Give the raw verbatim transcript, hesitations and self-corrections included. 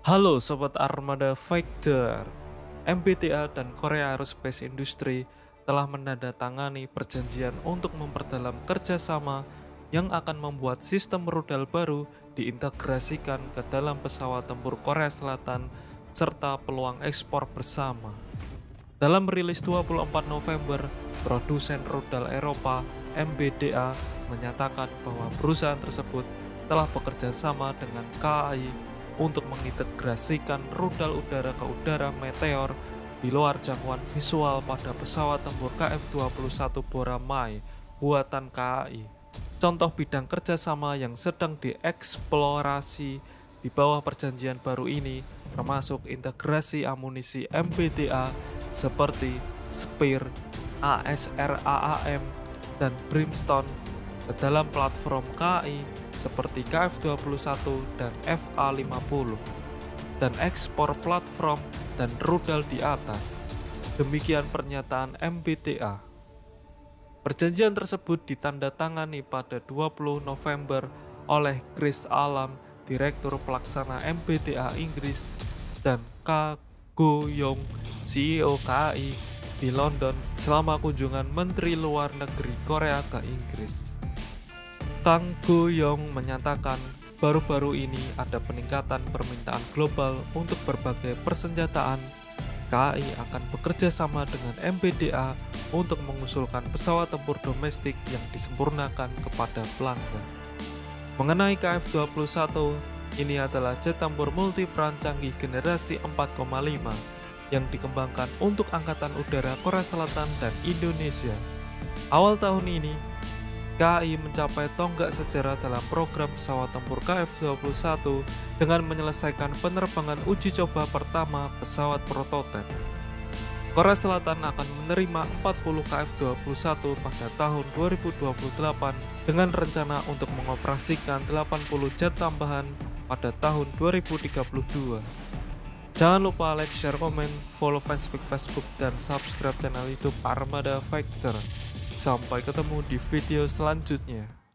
Halo Sobat Armada Fighter, M B D A dan Korea Aerospace Industry telah menandatangani perjanjian untuk memperdalam kerjasama yang akan membuat sistem rudal baru diintegrasikan ke dalam pesawat tempur Korea Selatan serta peluang ekspor bersama. Dalam rilis dua puluh empat November, produsen rudal Eropa M B D A menyatakan bahwa perusahaan tersebut telah bekerja sama dengan K A I untuk mengintegrasikan rudal udara ke udara Meteor di luar jangkauan visual pada pesawat tempur K F dua puluh satu Boramae buatan K A I. Contoh bidang kerjasama yang sedang dieksplorasi di bawah perjanjian baru ini termasuk integrasi amunisi M B D A seperti Spear, A S R A A M, dan Brimstone ke dalam platform K A I seperti K F dua puluh satu dan F A lima puluh, dan ekspor platform dan rudal di atas. Demikian pernyataan M B D A. Perjanjian tersebut ditandatangani pada dua puluh November oleh Chris Alam, Direktur Pelaksana M B D A Inggris, dan Kang Goo-young, C E O K A I, di London selama kunjungan Menteri Luar Negeri Korea ke Inggris. Kang Goo-young menyatakan baru-baru ini ada peningkatan permintaan global untuk berbagai persenjataan. K A I akan bekerja sama dengan M B D A untuk mengusulkan pesawat tempur domestik yang disempurnakan kepada pelanggan. Mengenai K F dua puluh satu, ini adalah jet tempur multiperan canggih generasi empat koma lima yang dikembangkan untuk Angkatan Udara Korea Selatan dan Indonesia. Awal tahun ini, K A I mencapai tonggak sejarah dalam program pesawat tempur K F dua puluh satu dengan menyelesaikan penerbangan uji coba pertama pesawat prototipe. Korea Selatan akan menerima empat puluh K F dua puluh satu pada tahun dua ribu dua puluh delapan dengan rencana untuk mengoperasikan delapan puluh jet tambahan pada tahun dua ribu tiga puluh dua. Jangan lupa like, share, komen, follow fanspage Facebook, dan subscribe channel YouTube Armada Fighter. Sampai ketemu di video selanjutnya.